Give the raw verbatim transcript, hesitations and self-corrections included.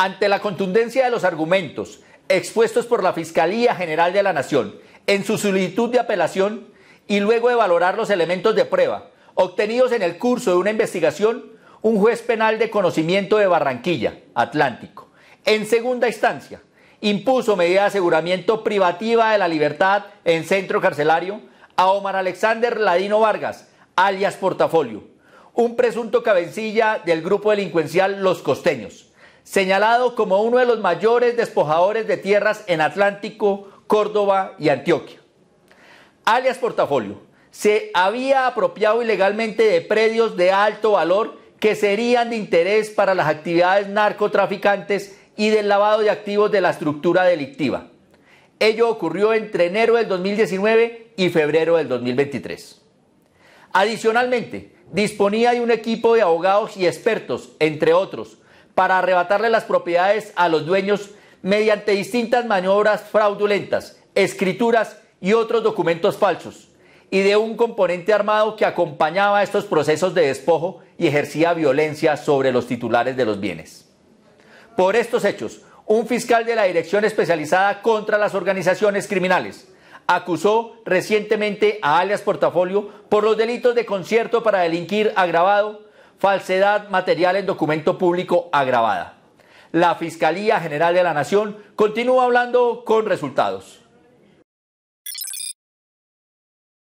Ante la contundencia de los argumentos expuestos por la Fiscalía General de la Nación en su solicitud de apelación y luego de valorar los elementos de prueba obtenidos en el curso de una investigación, un juez penal de conocimiento de Barranquilla, Atlántico, en segunda instancia, impuso medida de aseguramiento privativa de la libertad en centro carcelario a Omar Alexander Ladino Vargas, alias Portafolio, un presunto cabecilla del grupo delincuencial Los Costeños, señalado como uno de los mayores despojadores de tierras en Atlántico, Córdoba y Antioquia. Alias Portafolio se había apropiado ilegalmente de predios de alto valor que serían de interés para las actividades narcotraficantes y del lavado de activos de la estructura delictiva. Ello ocurrió entre enero del dos mil diecinueve y febrero del dos mil veintitrés. Adicionalmente, disponía de un equipo de abogados y expertos, entre otros, para arrebatarle las propiedades a los dueños mediante distintas maniobras fraudulentas, escrituras y otros documentos falsos, y de un componente armado que acompañaba estos procesos de despojo y ejercía violencia sobre los titulares de los bienes. Por estos hechos, un fiscal de la Dirección Especializada contra las Organizaciones Criminales acusó recientemente a alias Portafolio por los delitos de concierto para delinquir agravado, falsedad material en documento público agravada. La Fiscalía General de la Nación continúa hablando con resultados.